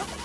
First love.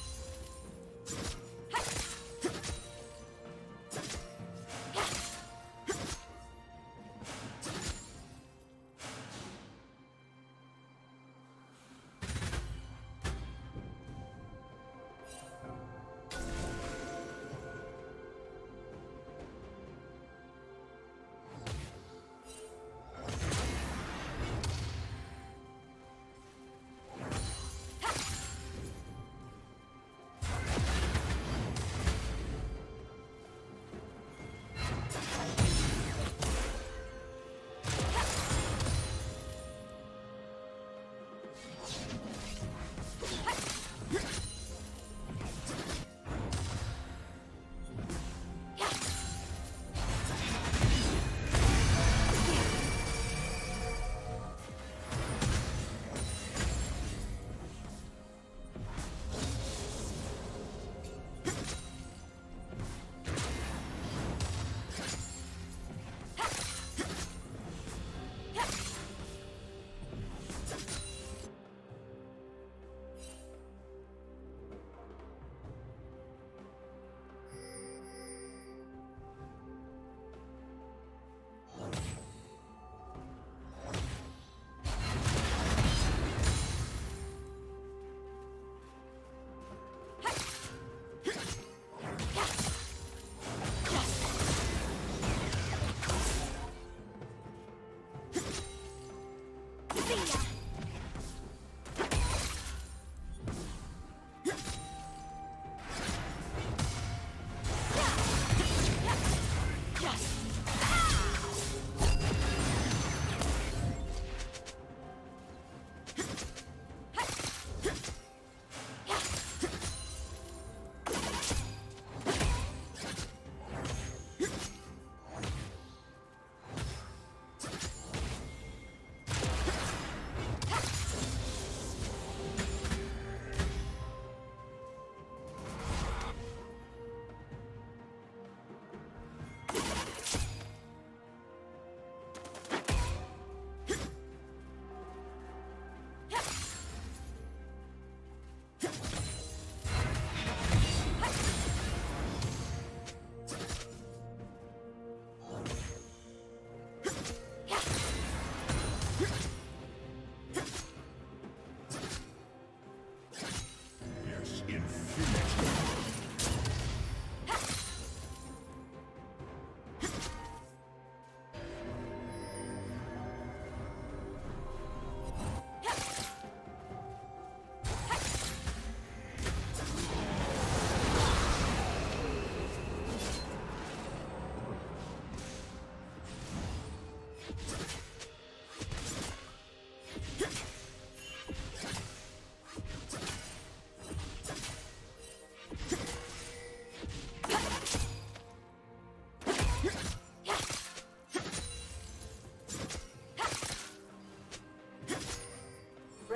The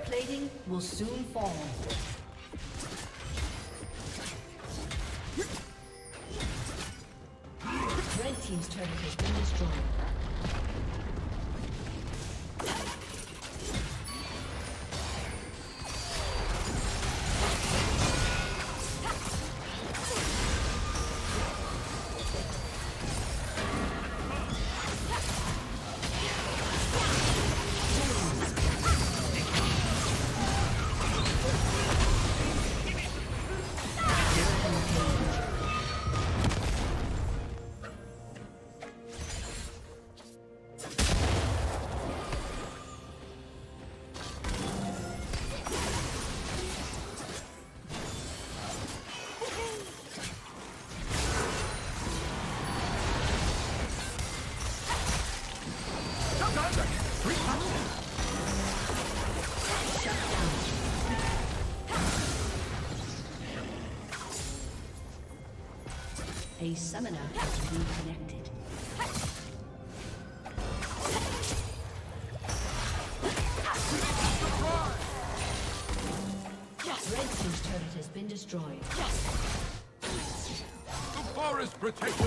Turret plating will soon fall. Red team's turret has been destroyed. A summoner has been connected. Yes. Red team's turret has been destroyed. Yes. The forest protected.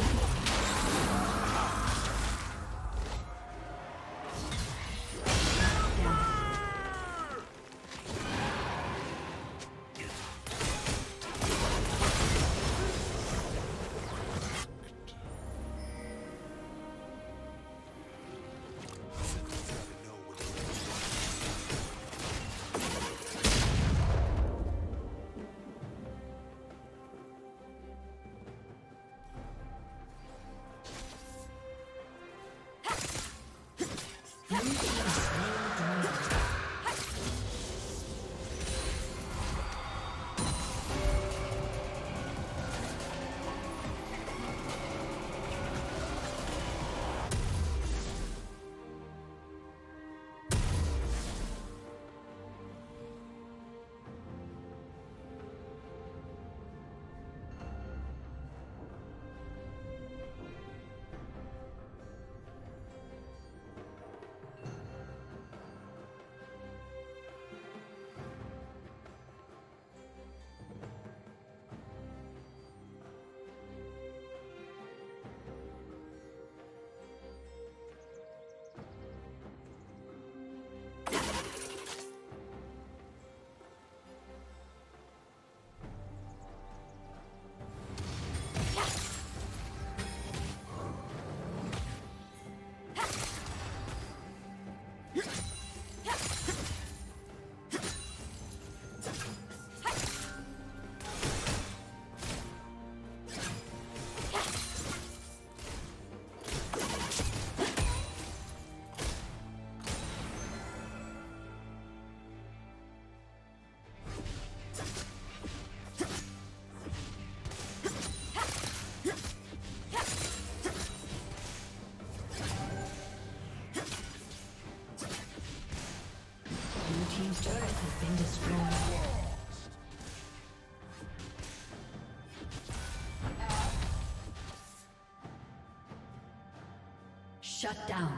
Shut down.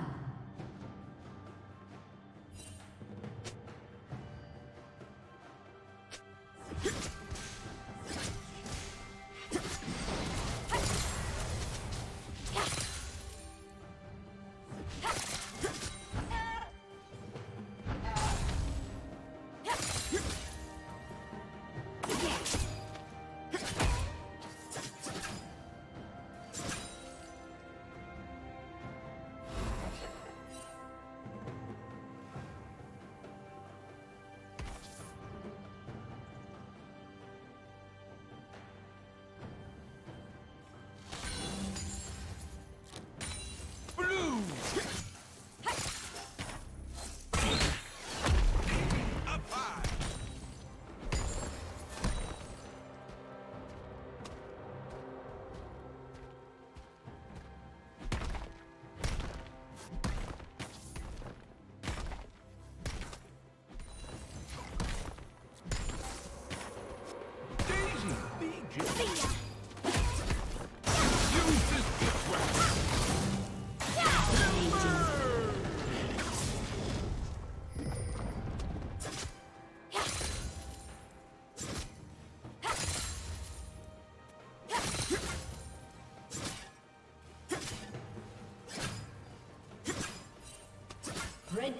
Okay. Red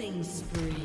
Killing spree.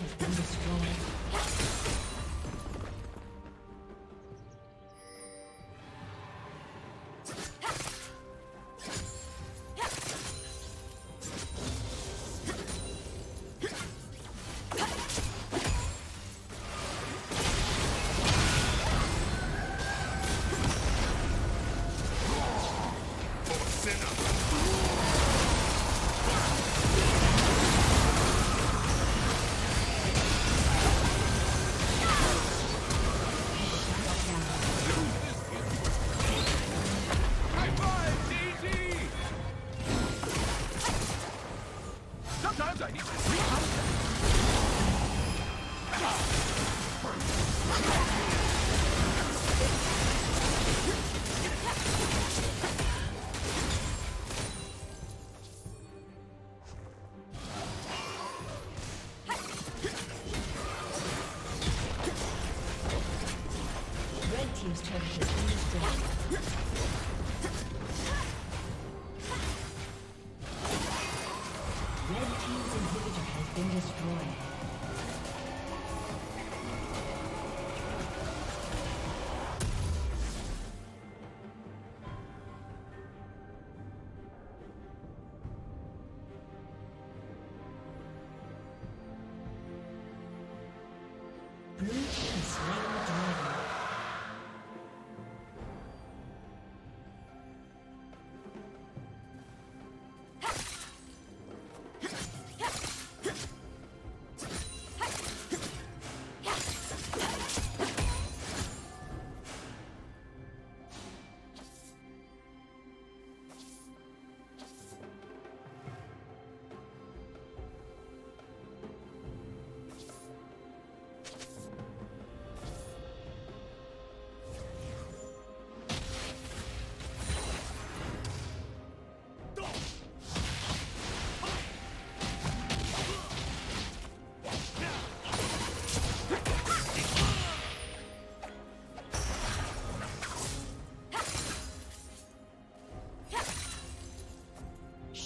has been destroyed.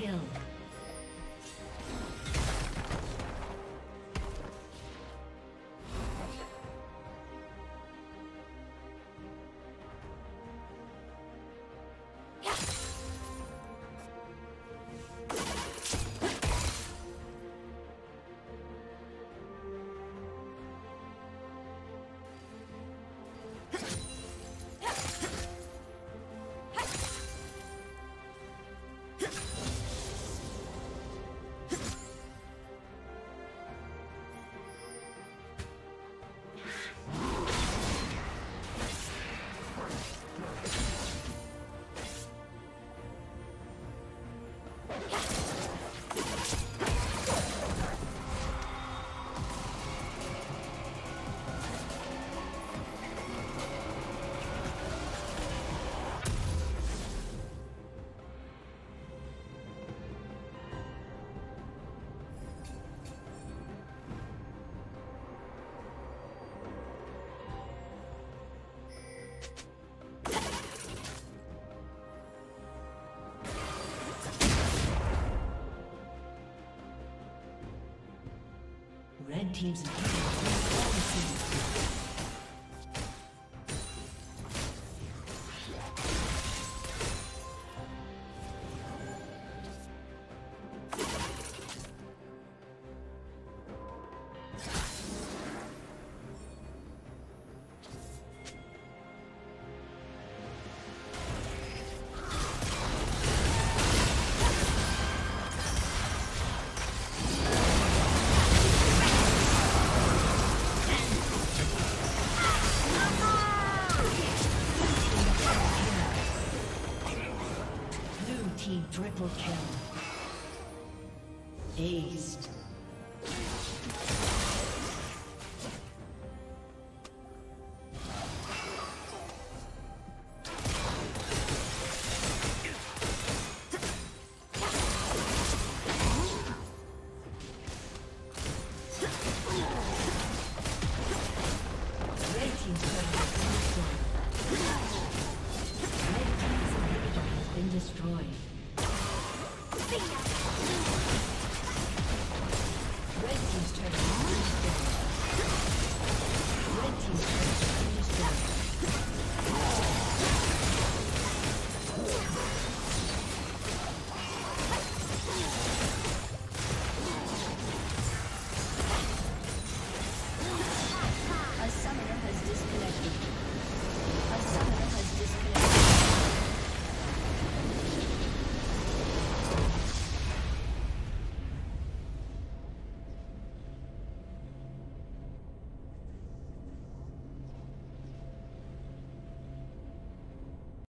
Kill. team's attack. Triple kill. Aced.